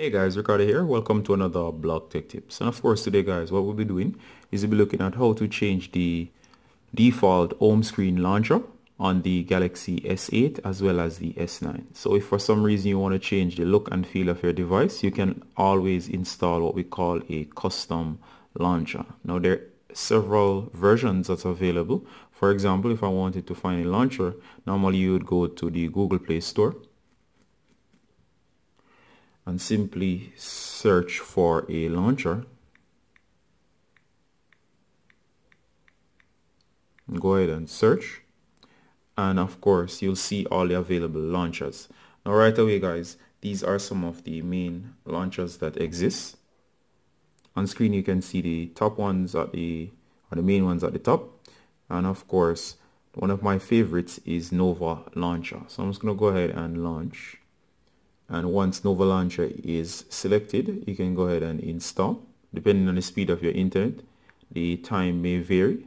Hey guys, Ricardo here. Welcome to another Blog Tech Tips. And of course today guys, what we'll be doing is we'll be looking at how to change the default home screen launcher on the Galaxy S8 as well as the S9. So if for some reason you want to change the look and feel of your device, you can always install what we call a custom launcher. Now there are several versions that's available. For example, if I wanted to find a launcher, normally you would go to the Google Play Store and simply search for a launcher. Go ahead and search, and of course you'll see all the available launchers. Now right away guys, these are some of the main launchers that exist. On screen you can see the top ones at the main ones at the top, and of course one of my favorites is Nova Launcher. So I'm just gonna go ahead and launch. And once Nova Launcher is selected, you can go ahead and install. Depending on the speed of your internet, the time may vary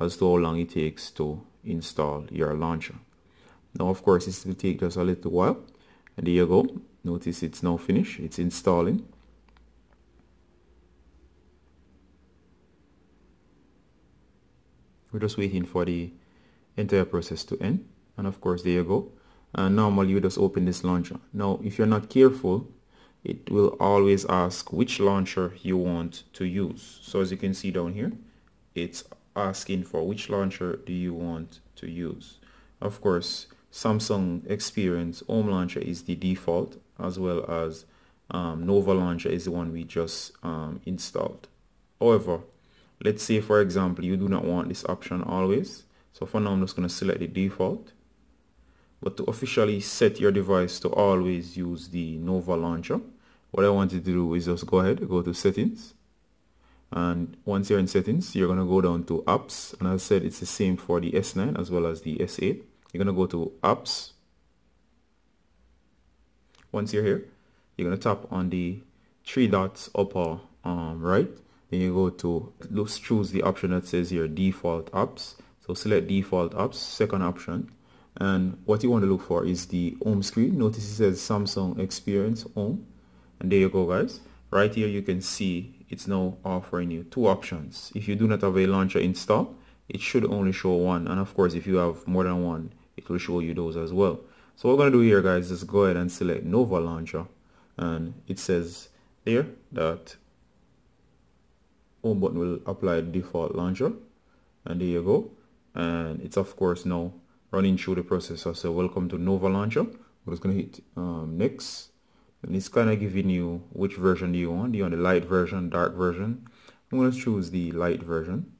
as to how long it takes to install your launcher. Now of course this will take just a little while, and there you go. Notice it's now finished, it's installing. We're just waiting for the entire process to end, and of course there you go. And normally you just open this launcher. Now if you're not careful, it will always ask which launcher you want to use. So as you can see down here, it's asking for which launcher do you want to use. Of course Samsung Experience Home Launcher is the default, as well as Nova Launcher is the one we just installed. However, let's say for example you do not want this option always, so for now I'm just going to select the default. But to officially set your device to always use the Nova Launcher, what I want you to do is just go ahead, go to settings, and once you're in settings you're going to go down to apps, and as I said it's the same for the S9 as well as the S8. You're going to go to apps. Once you're here, you're going to tap on the three dots upper right, then you go to choose the option that says your default apps. So select default apps, second option. And what you want to look for is the home screen. Notice it says Samsung Experience Home, and there you go guys. Right here you can see it's now offering you two options. If you do not have a launcher installed, it should only show one, and of course if you have more than one, it will show you those as well. So what we're going to do here guys is go ahead and select Nova Launcher, and it says there that home button will apply the default launcher, and there you go. And it's of course now running through the process. So welcome to Nova Launcher. We're just going to hit next, and it's kind of giving you which version do you want. Do you want the light version, dark version? I'm going to choose the light version.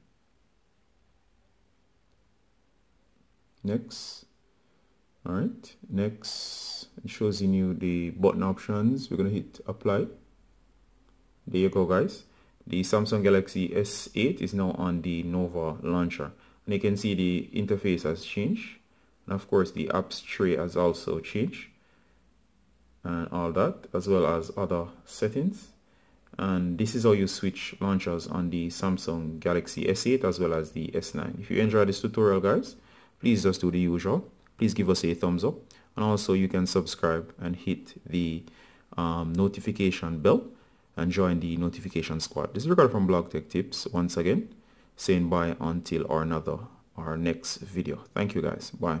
Next. All right, next. It shows you the button options. We're going to hit apply. There you go guys. The Samsung Galaxy S8 is now on the Nova Launcher, and you can see the interface has changed. And of course the apps tray has also changed, and all that, as well as other settings. And this is how you switch launchers on the Samsung Galaxy S8 as well as the S9. If you enjoyed this tutorial guys, please just do the usual. Please give us a thumbs up, and also you can subscribe and hit the notification bell and join the notification squad. This is Ricardo from Blog Tech Tips once again, saying bye until our next video. Thank you guys. Bye.